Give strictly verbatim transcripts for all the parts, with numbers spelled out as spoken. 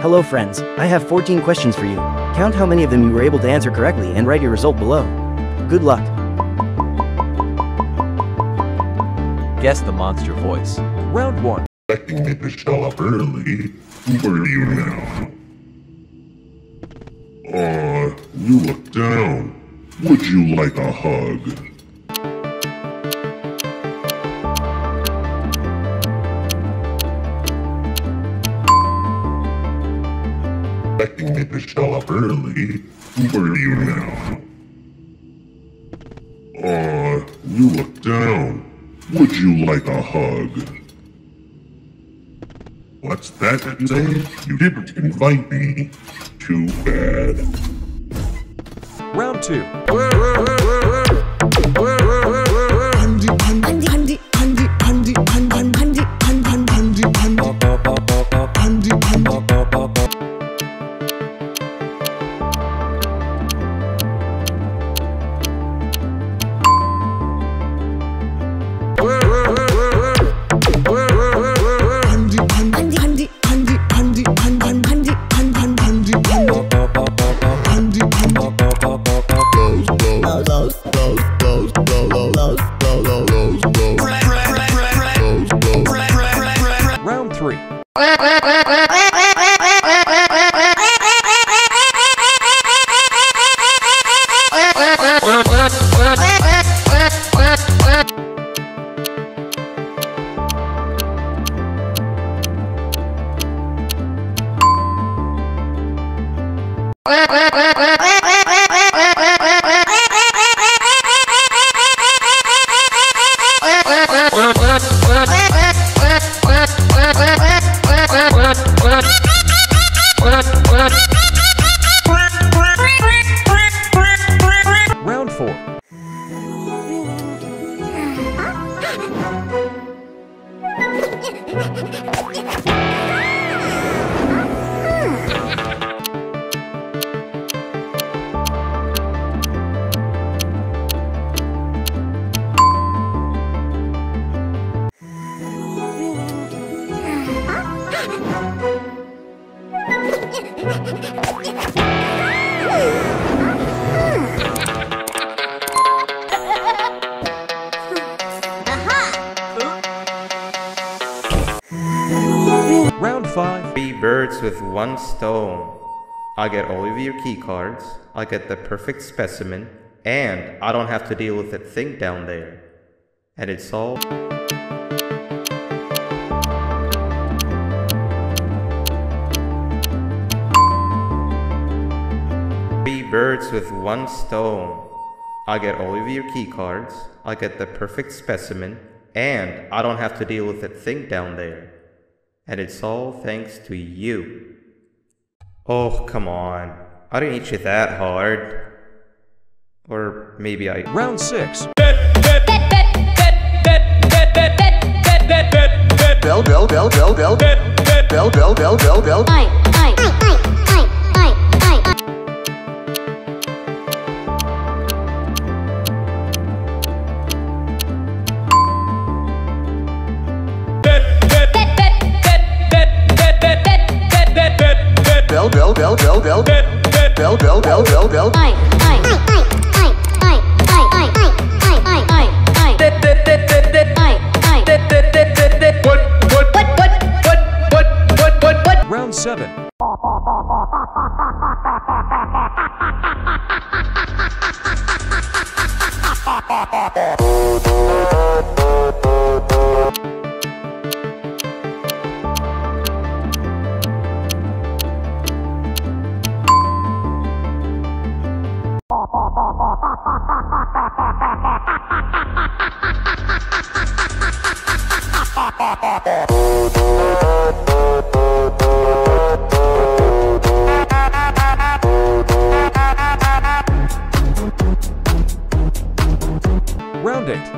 Hello friends, I have fourteen questions for you. Count how many of them you were able to answer correctly and write your result below. Good luck. Guess the monster voice. Round one. Expecting me to show up early. Where are you now? Aw, uh, you look down. Would you like a hug? Expecting me to show up early. Where are you now? Aw, uh, you look down. Would you like a hug? What's that you say? You didn't invite me. Too bad. Round two. With one stone. I get all of your key cards, I get the perfect specimen, and I don't have to deal with that thing down there. And it's all... Three birds with one stone. I get all of your key cards, I get the perfect specimen, and I don't have to deal with that thing down there. And it's all thanks to you. Oh, come on. I didn't hit you that hard. Or maybe I... Round six. Bell, bell, bell, bell, bell. Bell, bell, bell, bell, bell. I, I, I, I. Bell, bell, bell, bell, bell, bell, bell, bell, bell, bell. I, I, I, I, I, I, I, I, I, I, I, I, what, what, what, what, what, what, what, what, what. Round seven. Round eight.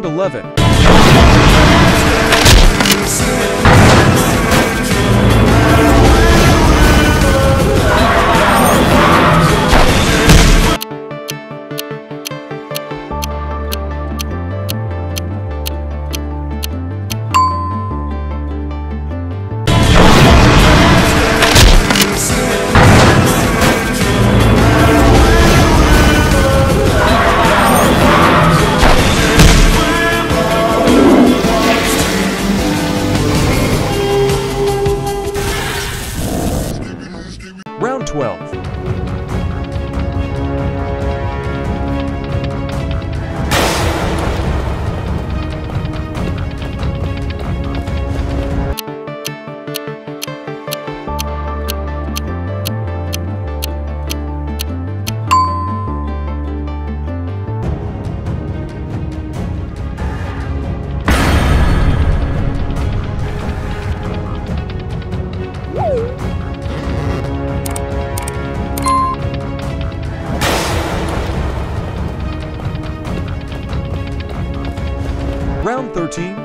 Round eleven. Round thirteen.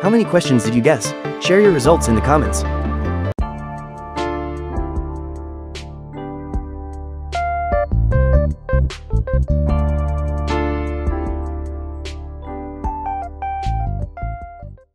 How many questions did you guess? Share your results in the comments.